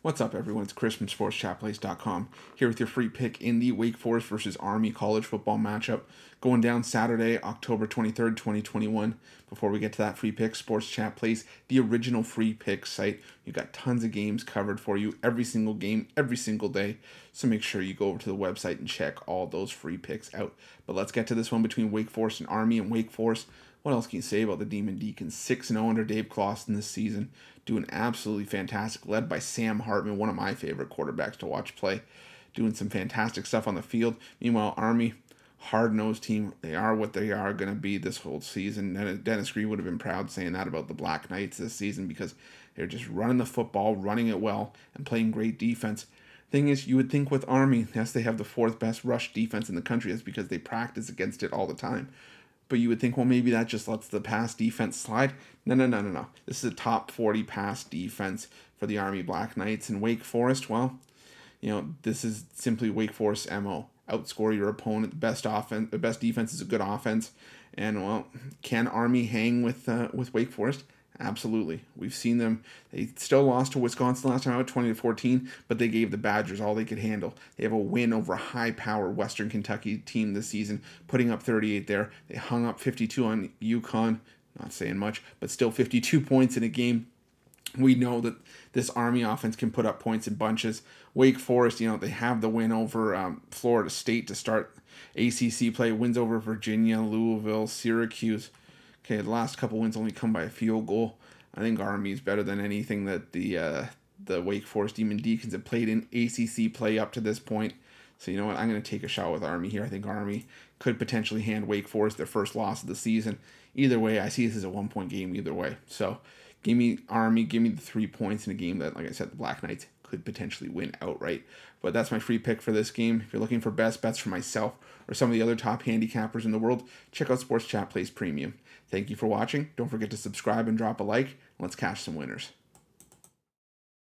What's up, everyone? It's Chris from SportsChatPlace.com here with your free pick in the Wake Forest versus Army college football matchup going down Saturday, October 23rd, 2021. Before we get to that free pick, Sports Chat Place, the original free pick site. You've got tons of games covered for you, every single game, every single day. So make sure you go over to the website and check all those free picks out. But let's get to this one between Wake Forest and Army. And Wake Forest, what else can you say about the Demon Deacons? 6-0 under Dave Clawson this season, doing absolutely fantastic, led by Sam Hartman, one of my favorite quarterbacks to watch play, doing some fantastic stuff on the field. Meanwhile, Army, hard-nosed team. They are what they are going to be this whole season. Dennis Green would have been proud saying that about the Black Knights this season because they're just running the football, running it well, and playing great defense. Thing is, you would think with Army, yes, they have the fourth best rush defense in the country. That's because they practice against it all the time. But you would think, well, maybe that just lets the pass defense slide. No. This is a top 40 pass defense for the Army Black Knights. And Wake Forest, well, you know, this is simply Wake Forest's MO. Outscore your opponent. The best defense is a good offense. And, well, can Army hang with Wake Forest? Absolutely. We've seen them. They still lost to Wisconsin last time out, 20-14, but they gave the Badgers all they could handle. They have a win over a high-powered Western Kentucky team this season, putting up 38 there. They hung up 52 on UConn. Not saying much, but still 52 points in a game. We know that this Army offense can put up points in bunches. Wake Forest, you know, they have the win over Florida State to start ACC play. Wins over Virginia, Louisville, Syracuse. Okay, the last couple wins only come by a field goal. I think Army is better than anything that the Wake Forest Demon Deacons have played in ACC play up to this point. So you know what? I'm going to take a shot with Army here. I think Army could potentially hand Wake Forest their first loss of the season. Either way, I see this as a one-point game either way. So give me Army, give me the 3 points in a game that, like I said, the Black Knights could potentially win outright. But that's my free pick for this game. If you're looking for best bets for myself or some of the other top handicappers in the world, check out Sports Chat Plays Premium. Thank you for watching. Don't forget to subscribe and drop a like. Let's cash some winners.